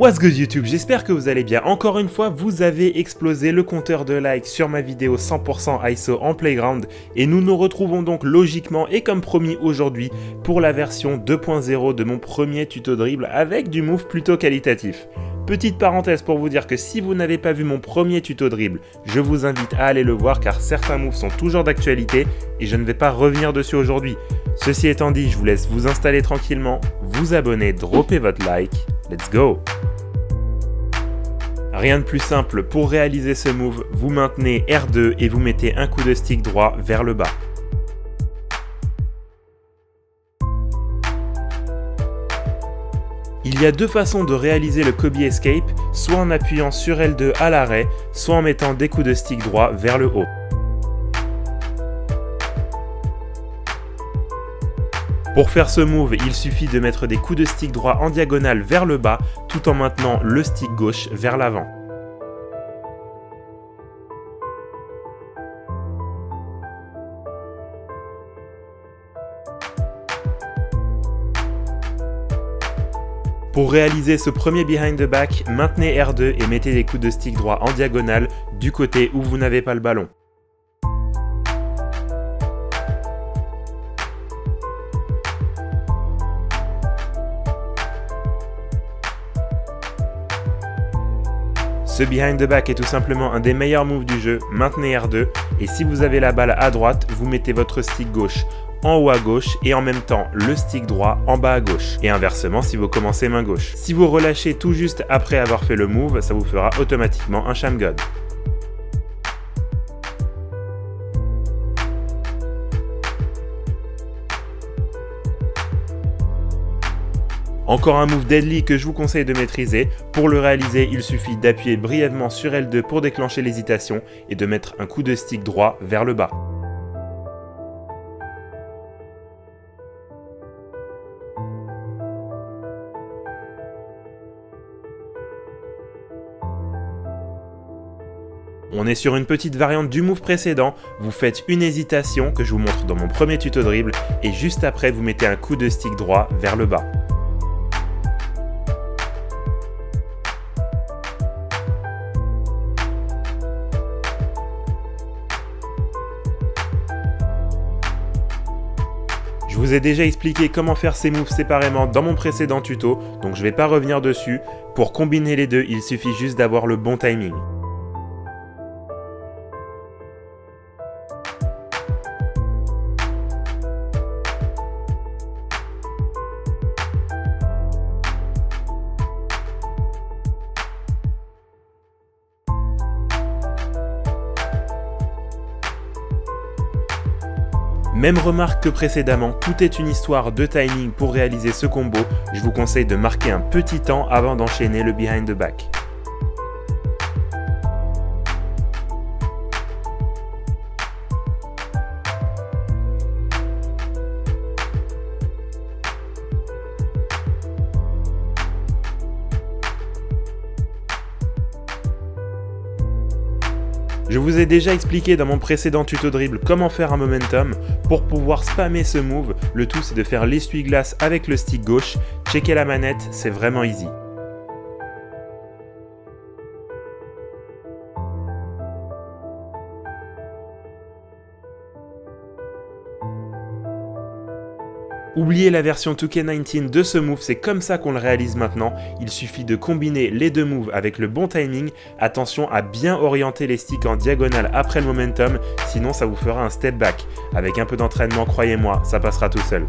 What's good YouTube, j'espère que vous allez bien. Encore une fois, vous avez explosé le compteur de likes sur ma vidéo 100% ISO en Playground et nous nous retrouvons donc logiquement et comme promis aujourd'hui pour la version 2.0 de mon premier tuto dribble avec du move plutôt qualitatif. Petite parenthèse pour vous dire que si vous n'avez pas vu mon premier tuto dribble, je vous invite à aller le voir car certains moves sont toujours d'actualité et je ne vais pas revenir dessus aujourd'hui. Ceci étant dit, je vous laisse vous installer tranquillement, vous abonner, dropper votre like, let's go! Rien de plus simple, pour réaliser ce move, vous maintenez R2 et vous mettez un coup de stick droit vers le bas. Il y a deux façons de réaliser le Kobe Escape, soit en appuyant sur L2 à l'arrêt, soit en mettant des coups de stick droit vers le haut. Pour faire ce move, il suffit de mettre des coups de stick droit en diagonale vers le bas, tout en maintenant le stick gauche vers l'avant. Pour réaliser ce premier behind the back, maintenez R2 et mettez des coups de stick droit en diagonale du côté où vous n'avez pas le ballon. Ce behind the back est tout simplement un des meilleurs moves du jeu, maintenez R2 et si vous avez la balle à droite, vous mettez votre stick gauche en haut à gauche et en même temps le stick droit en bas à gauche et inversement si vous commencez main gauche. Si vous relâchez tout juste après avoir fait le move, ça vous fera automatiquement un sham god. Encore un move deadly que je vous conseille de maîtriser. Pour le réaliser, il suffit d'appuyer brièvement sur L2 pour déclencher l'hésitation et de mettre un coup de stick droit vers le bas. On est sur une petite variante du move précédent, vous faites une hésitation que je vous montre dans mon premier tuto dribble et juste après vous mettez un coup de stick droit vers le bas. Je vous ai déjà expliqué comment faire ces moves séparément dans mon précédent tuto, donc je ne vais pas revenir dessus. Pour combiner les deux, il suffit juste d'avoir le bon timing. Même remarque que précédemment, tout est une histoire de timing pour réaliser ce combo, je vous conseille de marquer un petit temps avant d'enchaîner le behind the back. Je vous ai déjà expliqué dans mon précédent tuto dribble comment faire un momentum. Pour pouvoir spammer ce move, le tout c'est de faire l'essuie-glace avec le stick gauche, checker la manette, c'est vraiment easy. Oubliez la version 2K19 de ce move, c'est comme ça qu'on le réalise maintenant. Il suffit de combiner les deux moves avec le bon timing. Attention à bien orienter les sticks en diagonale après le momentum, sinon ça vous fera un step back. Avec un peu d'entraînement, croyez-moi, ça passera tout seul.